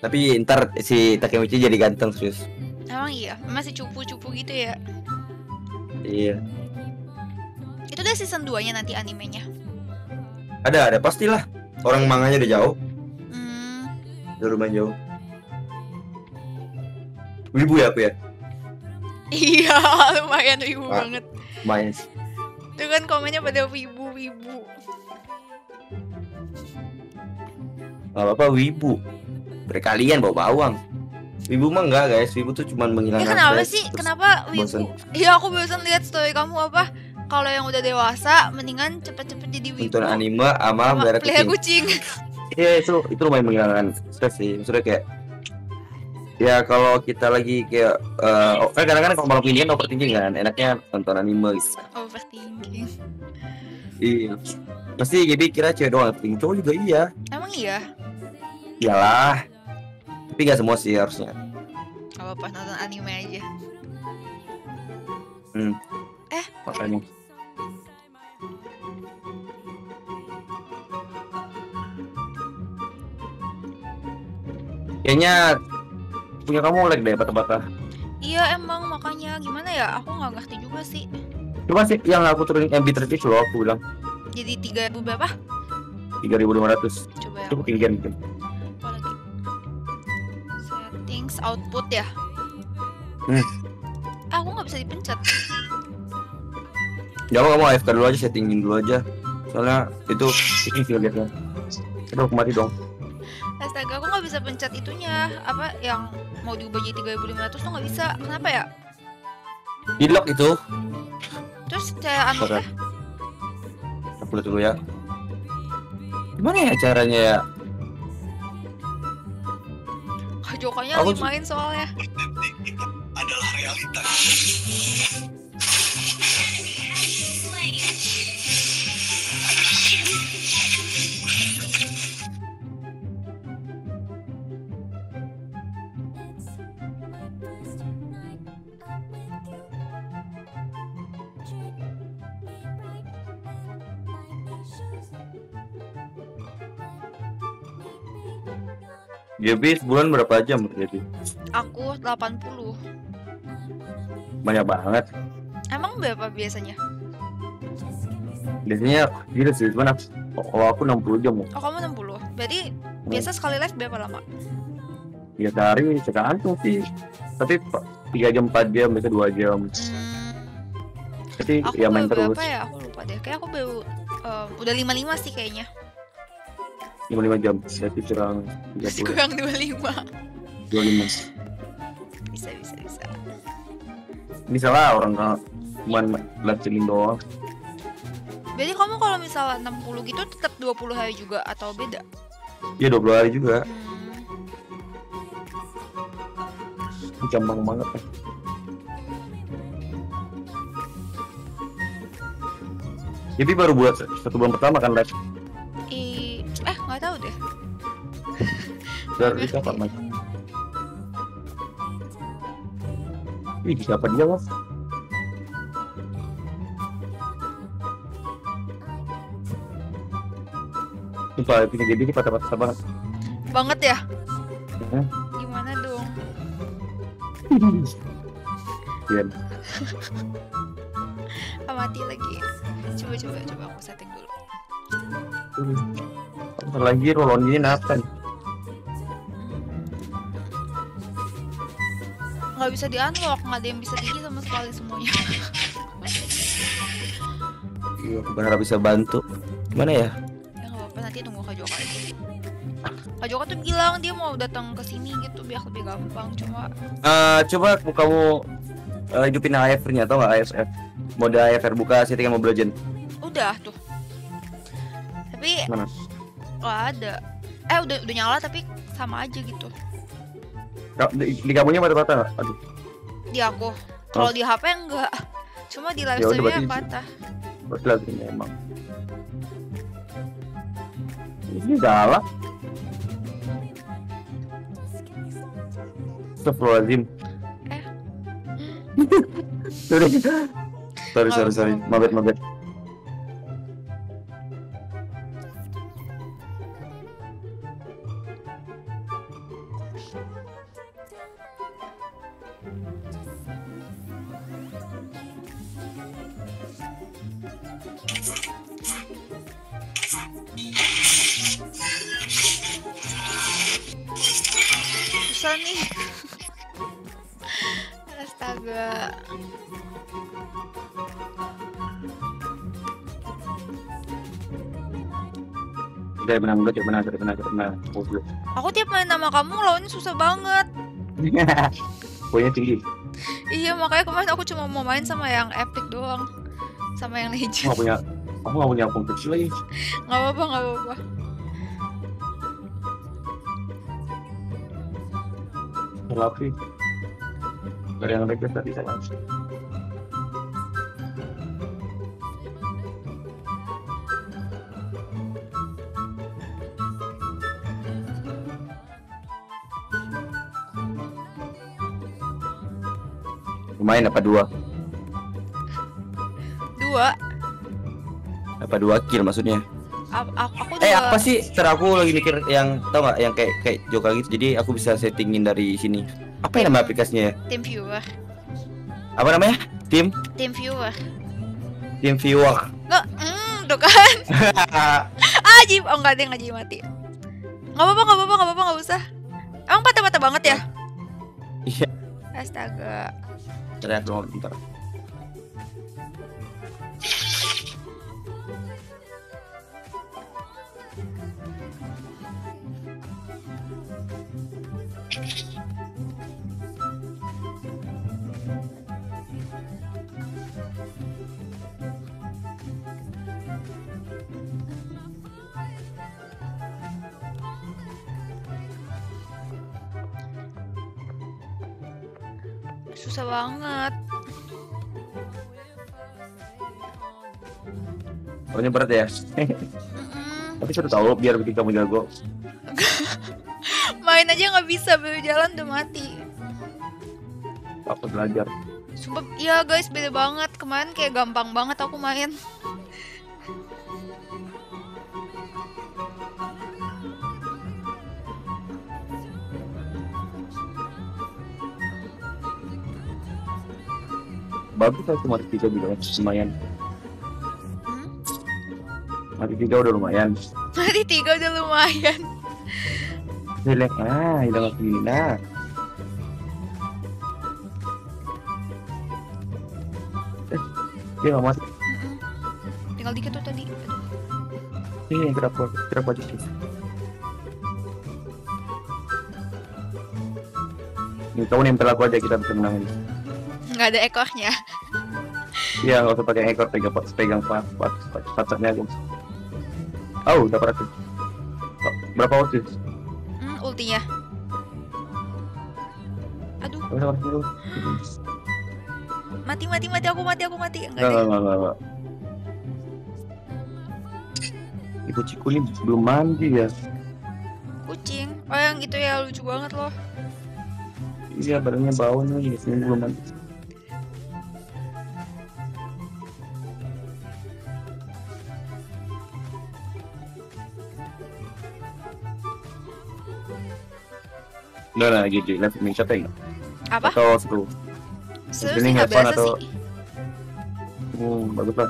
Tapi ntar si Takemuchi jadi ganteng serius. Emang iya? Masih cupu-cupu gitu ya? Iya. Itu udah season 2-nya nanti animenya? Ada pastilah. Orang manganya udah jauh. Udah lumayan jauh. Wibu ya aku ya? Iya, lumayan wibu banget. Lumayan. Itu kan komennya pada wibu-wibu. Apa wibu? Berkalian bawa bawang. Wibu mah enggak guys, wibu tuh cuman menghilangkan. Ya, kenapa sih? Kenapa wibu? Iya aku bosan lihat story kamu apa. Kalau yang udah dewasa, mendingan cepet-cepet jadi wibu. Nonton anime ama melihara kucing. Iya itu lumayan menghilangkan stres sih. Maksudnya kayak ya kalau kita lagi kayak kadang-kadang kalau malam ini overthinking kan, enaknya nonton anime gitu. Overthinking. Iya. Pasti jadi kira cewek doang, cowok juga iya. Emang iya? Iyalah. Tapi gak semua sih harusnya. Gak apa-apa, nonton anime aja. Makanya kayaknya punya kamu lag deh patah-patah. Iya emang makanya gimana ya, aku gak ngerti juga sih. Cuma sih yang aku turunin MB terpik loh aku bilang. Jadi 3000 berapa? 3500. Coba ya. Itu ketinggian gitu. Output ya. Aku nggak bisa dipencet. Jangan kamu AFK dulu aja, settingin dulu aja. Soalnya itu lihatnya. Aduh aku mati dong. Astaga, aku nggak bisa pencet itunya. Apa yang mau diubah jadi 3500 tuh nggak bisa. Kenapa ya? Di lock itu. Terus saya ambil ya. Aku lihat dulu ya. Gimana ya caranya ya? Jokonya lagi main soalnya. Adalah realitas. GB sebulan berapa jam berarti? Aku 80. Banyak banget. Emang berapa biasanya? Biasanya gitu sih, cuman kalau aku 60 jam. Oh kamu 60? Berarti biasa sekali live berapa lama? Ya sehari sekantung sih. Tapi 3 jam, 4 jam, biasa 2 jam. Tapi ya main terus. Aku berapa ya? Aku lupa deh. Kayak aku baru udah 55 sih kayaknya. 55 jam, berarti kurang 25. Bisa misalnya orang cuma latihan doang. Jadi kamu kalau misalnya 60 gitu tetap 20 hari juga atau beda? Iya 20 hari juga. Gampang banget kan. Jadi baru buat 1 bulan pertama kan live? Nggak tahu deh. Dari siapa mas? Wih siapa dia mas? Coba punya jadi ini patah-patah banget. Banget ya? Gimana dong? Iya. Amati lagi. Coba aku setting dulu. Ntar lagi rolon ini naten. Nggak bisa di-unlock, nggak ada yang bisa gigi sama sekali semuanya. Iya, aku berharap bisa bantu. Gimana ya? Ya nggak apa-apa, nanti tunggu Kak Joka aja. Kak Joka tuh bilang dia mau datang ke sini gitu biar lebih gampang. Coba kamu hidupin AFR-nya atau nggak AFR? Mode AFR buka settingan Mobile Legends. Udah tuh. Tapi mana? Nggak ada. Udah nyala tapi sama aja gitu. Di kamunya patah-patah? Aduh. Di aku. Kalau di HP enggak. Cuma di live streamnya patah. Berarti live streamnya emang. Ini galak. Astagfirullahaladzim. Sorry. Mabet. Susah nih. Astaga. Benar. Aku tiap main nama kamu lawannya susah banget. Poinnya tinggi. Iya, makanya kemarin aku cuma mau main sama yang epic doang. Sama yang legend. Aku gak punya kompetisi lagi. Gak apa-apa. Tapi gak ada yang request tadi saya langsung. Main apa dua kill maksudnya? Aku juga... apa sih? Aku lagi mikir yang tau nggak yang kayak Joka gitu. Jadi aku bisa settingin dari sini. Apa yang nama aplikasinya? Team Viewer. Apa namanya? Team Viewer. Nggak, tuh kan? Ajib, oh nggak ada yang ngaji mati. Nggak apa-apa, nggak usah. Emang patah-patah banget ya? Iya. Astaga. Terlihat dong, bentar. Susah banget. Soalnya berat ya. Tapi sudah tahu biar bikin kamu jago. Main aja nggak bisa, baru jalan udah mati. Aku belajar. Sumpah, iya guys, beda banget. Kemarin kayak gampang banget aku main. Bagus lah, cuma 3 juga lumayan. Mati tiga udah lumayan. Jelek ah, hilang gini nah. Dia nggak masuk. Tinggal dikit tuh tadi. Ini yang kerap aja sih. Ini kamu nempel aku aja, kita bisa menang ini. Nggak ada ekornya. Iya, nggak usah pakai ekor, pegang pacarnya aja. Oh, udah berhasil. Berapa ulti? Ultinya. Aduh. Mati aku mati. Enggak. Kucing kulit belum mandi ya. Kucing? Oh yang itu ya, lucu banget loh. Iya, barangnya bau nih, belum mandi. Nah, gitu, live mixer tadi. Apa? Atau seru. Seru sih, nggak biasa atau... sih. Bagus lah.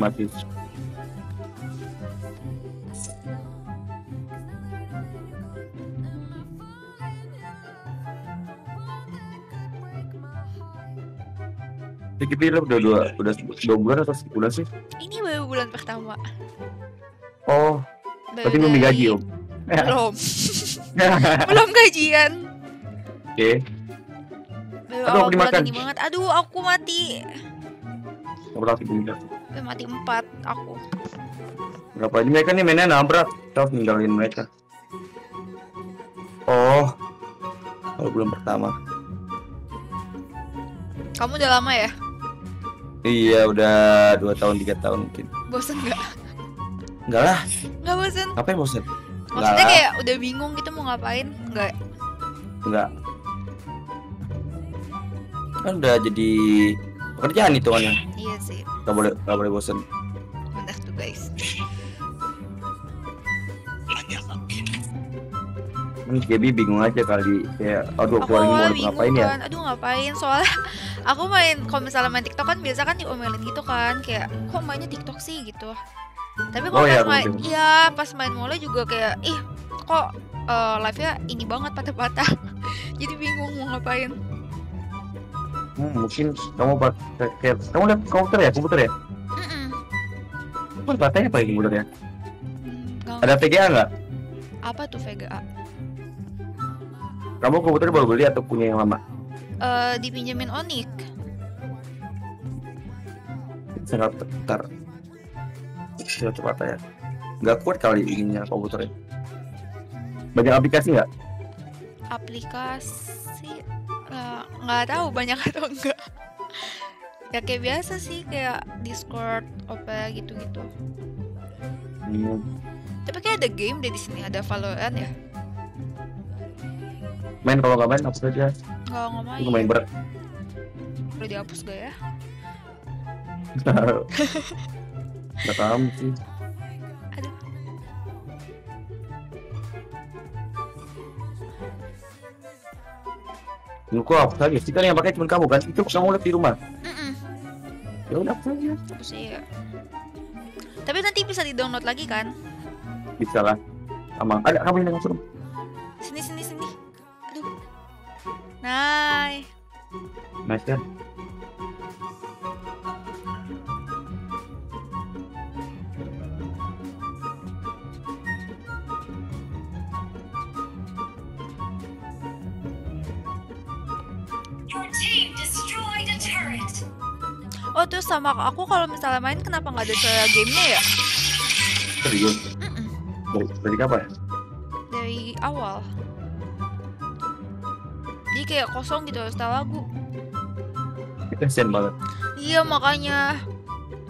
Mati. Jadi kita udah 2 bulan atau 10 bulan sih? Ini baru bulan pertama. Oh, berarti belum digaji om? Belum. Belum gajian. Oke. Aduh, aku dimakan. Aduh, aku mati. Mati 4 aku. Berapa ini mereka nih mainnya nabrak. Kita harus ninggalin mereka. Oh, kalau belum pertama. Kamu udah lama ya? Iya, udah 2 tahun 3 tahun mungkin. Bosen nggak? Enggak lah. Nggak bosen. Apa yang bosen? Maksudnya kayak udah bingung gitu mau ngapain? Enggak. Kan udah jadi pekerjaan itu kan ya. Iya sih. Gak boleh bosen. Bentar tuh guys. Jadi bingung aja kali ya, aduh aku mau ngapain ya? Aduh ngapain, soalnya aku main, kalau misalnya main TikTok kan biasa kan diomelin gitu kan, kayak kok mainnya TikTok sih gitu. Tapi kalau pas main mole juga kayak ih kok live-nya ini banget patah-patah. Jadi bingung mau ngapain. Mungkin kamu pakai, kamu lihat komputer ya? Apa katanya apa ini komputernya? Ada VGA nggak? Apa tuh VGA? Kamu komputer baru beli atau punya yang lama? Dipinjemin Onic. Saya coba tanya. Nggak kuat kali ininya komputernya. Banyak aplikasi nggak? Aplikasi nggak tahu banyak atau enggak. Ya kayak biasa sih, kayak Discord, OP gitu-gitu. Tapi kayak ada game deh di sini, ada Valorant ya. Main kalau nggak main hapus aja. Kalau nggak main. Main berat. Udah dihapus gak ya? Nggak paham sih. Aduh. Nggak kok hapus aja. Kan yang pakai cuma kamu kan? Itu kamu lihat di rumah. Ya udah hapus aja. Hapus aja. Tapi nanti bisa di download lagi kan? Bisa lah, emang ada kamu yang langsung sini. Aduh, nice kan? Your team destroyed a turret. Oh terus sama aku kalau misalnya main kenapa nggak ada cara gamenya ya? Serius? Dari kapan? Dari awal. Jadi kayak kosong gitu, harus tahu lagu. Kasian banget. Iya makanya.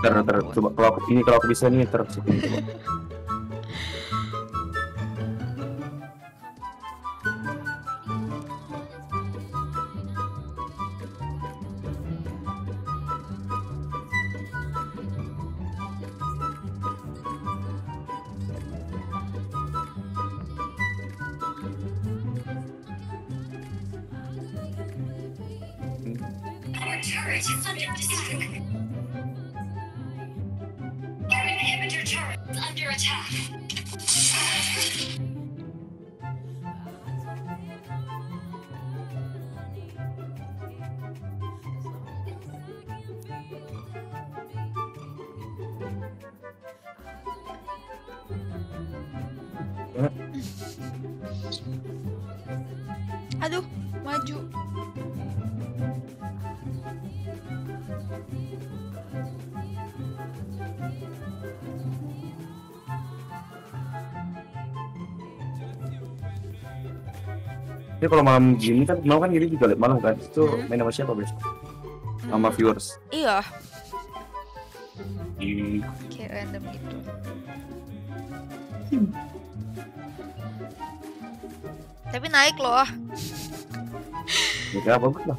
Ntar coba kalau aku bisa nih terus. Aduh, maju. Jadi kalau malam gini kan, malam kan gini juga malam kan, itu main sama siapa biasanya? Sama viewers. Iya. Kayak random gitu. Tapi naik loh. Ya bagus lah.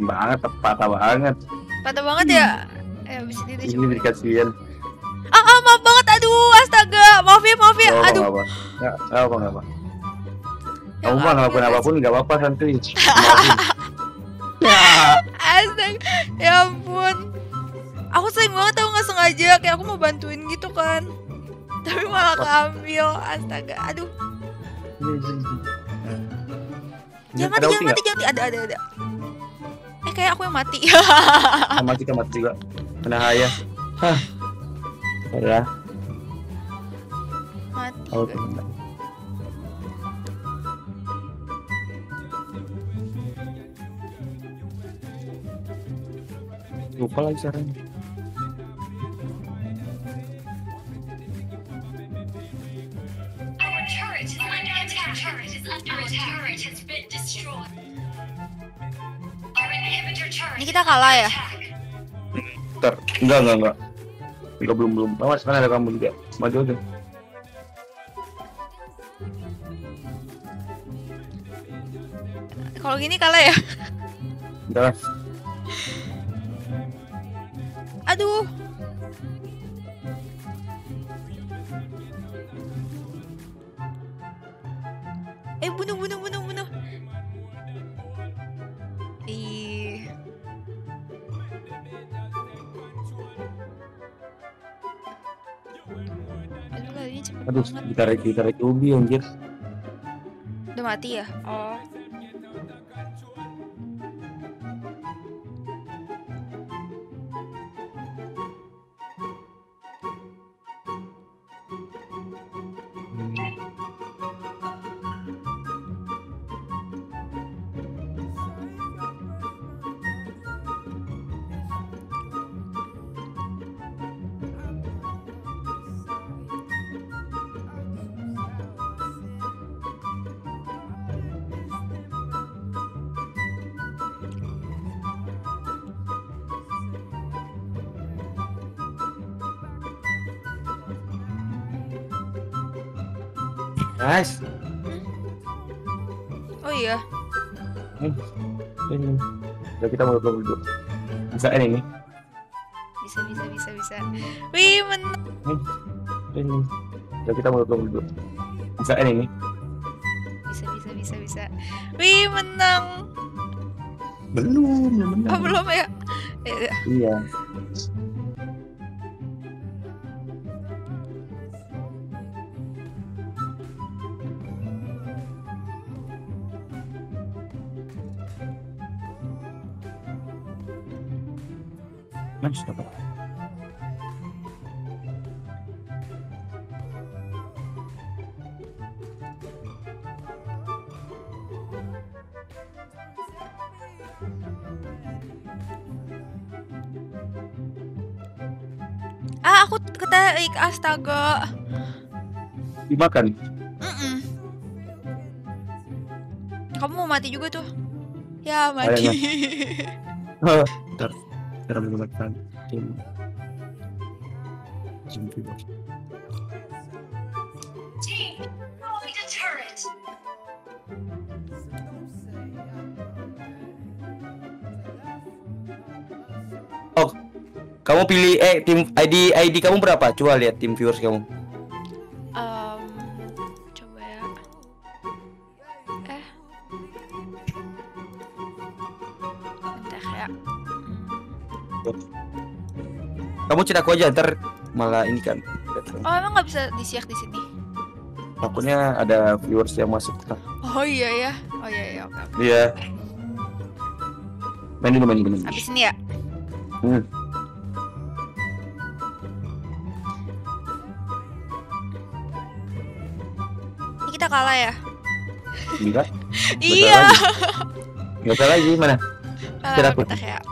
Banget, patah banget ya. Abis ini dikasihin. Maaf banget, aduh, astaga, maaf ya, aduh. Nggak apa-apa. Kamu mah ngelakuin apapun nggak apa-apa, santuy. Astaga, ya ampun. Aku sering banget tau nggak sengaja, kayak aku mau bantuin gitu kan. Tapi malah keambil, astaga, aduh. Jangan mati, ada. Kayak aku yang mati. Mati juga. Kena ayah. Hah. Ya. Mati. Oke. Lupa lagi caranya. Ini kita kalah ya? Enggak. Belum. Awas, kan ada kamu juga. Maju aja. Kalau gini kalah ya? Udah. Aduh. Bunuh. Ih. Aduh, ditarik ubi anjir. Udah mati ya? Oh. Nice. Oh iya. Ini. Udah kita mau duduk. Bisa ini. Bisa. Wih, menang. Ini. Udah kita mau duduk. Bisa ini. Bisa. Wih, menang. Belum menang. Oh, belum ya. Iya. Stop. Ah, aku ketarik, astaga. Dimakan. Kamu mau mati juga tuh. Ya, mati. Bentar. Cara menggunakan Team Viewer. Oh, kamu pilih tim ID kamu berapa? Coba lihat Team Viewers kamu. Coba ya. Bentar ya. Kamu chat aku aja, ntar malah ini kan. Oh, emang nggak bisa di-share di sini? Takutnya ada viewers yang masuk. Oh iya ya. Oke. Iya. Main dulu. Habis ini ya? Ini kita kalah ya? Enggak. Iya. Enggak kalah lagi, mana? Chat aku.